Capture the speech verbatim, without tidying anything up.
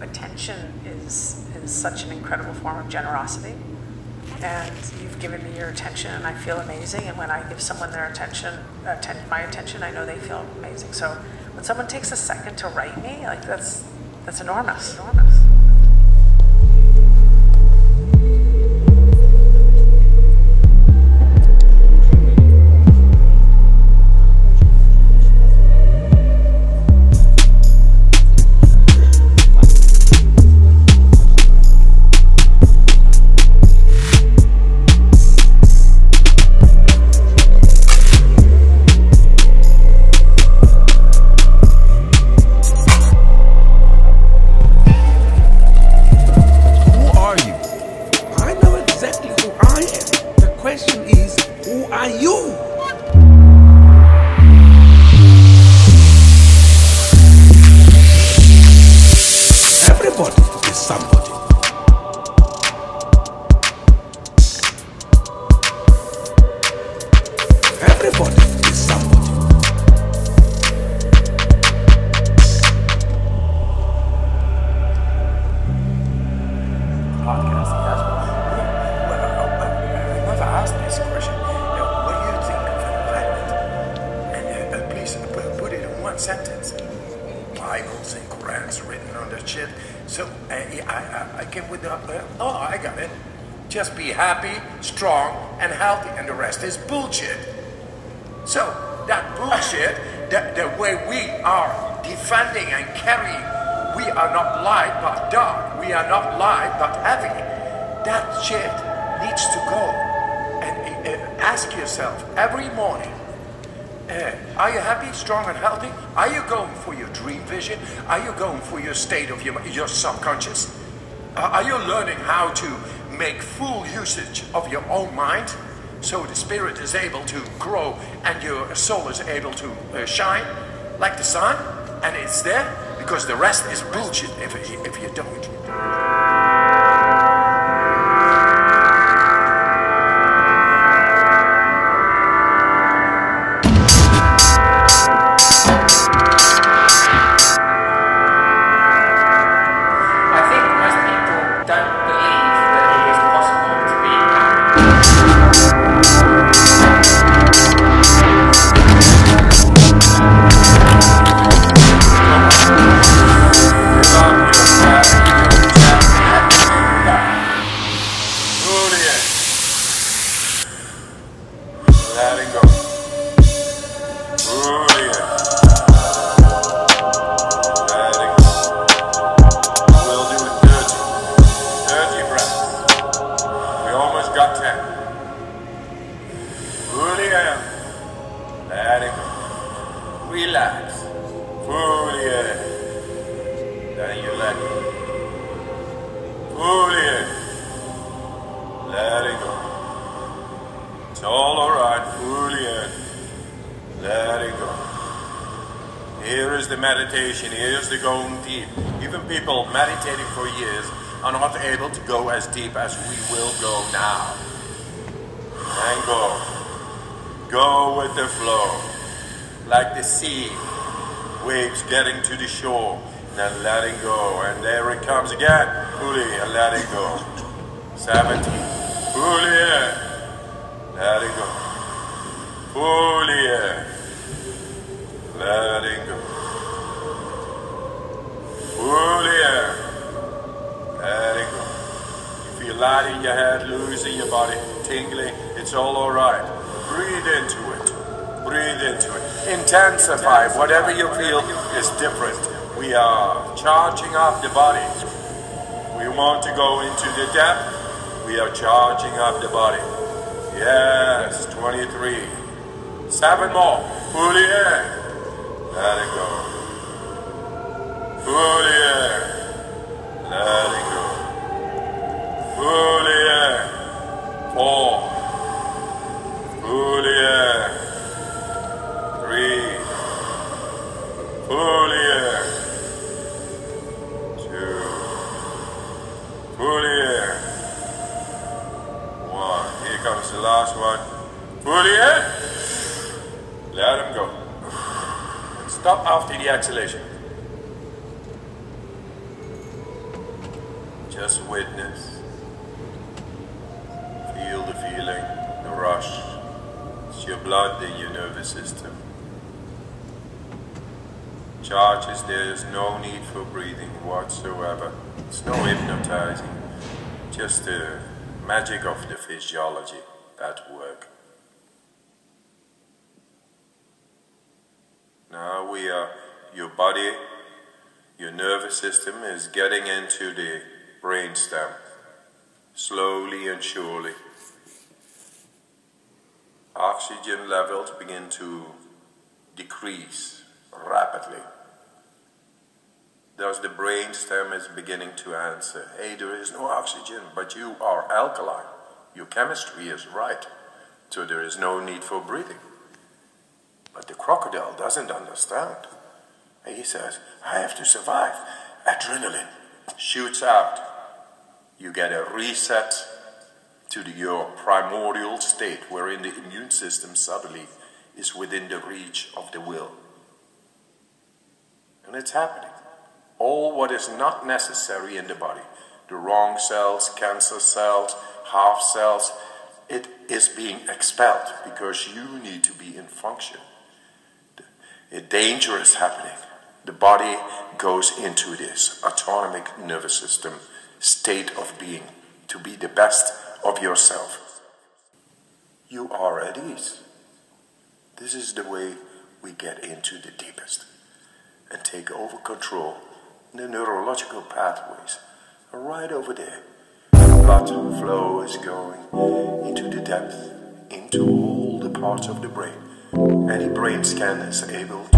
attention is, is such an incredible form of generosity. And you've given me your attention, and I feel amazing. And when I give someone their attention, atten- my attention, I know they feel amazing. So when someone takes a second to write me, like that's that's enormous, enormous. Strong and healthy? Are you going for your dream vision? Are you going for your state of your, your subconscious? Uh, are you learning how to make full usage of your own mind so the spirit is able to grow and your soul is able to uh, shine like the sun? And it's there because the rest is bullshit if, if you don't. Whatever you feel is different. We are charging up the body. We want to go into the depth. We are charging up the body. Yes, twenty-three. Seven more. Fully in. Let it go. Fully in. Let it go. Fully in. Four. Fully in. Three. Fully air. Two. Fully air. One. Here comes the last one. Fully air. Let him go. Stop after the exhalation. Just witness. Feel the feeling, the rush. It's your blood in your nervous system. Charge is there, there's no need for breathing whatsoever. It's no hypnotizing, just the magic of the physiology at work. Now we are, your body, your nervous system is getting into the brainstem, slowly and surely. Oxygen levels begin to decrease rapidly. Thus the brainstem is beginning to answer, hey, there is no oxygen, but you are alkaline. Your chemistry is right, so there is no need for breathing. But the crocodile doesn't understand. He says, I have to survive. Adrenaline shoots out. You get a reset to the, your primordial state, wherein the immune system suddenly is within the reach of the will. And it's happening. All what is not necessary in the body, the wrong cells, cancer cells, half cells, it is being expelled because you need to be in function. The danger is happening. The body goes into this autonomic nervous system state of being to be the best of yourself. You are at ease. This is the way we get into the deepest and take over control in the neurological pathways right over there. The blood flow is going into the depth, into all the parts of the brain. Any brain scan is able to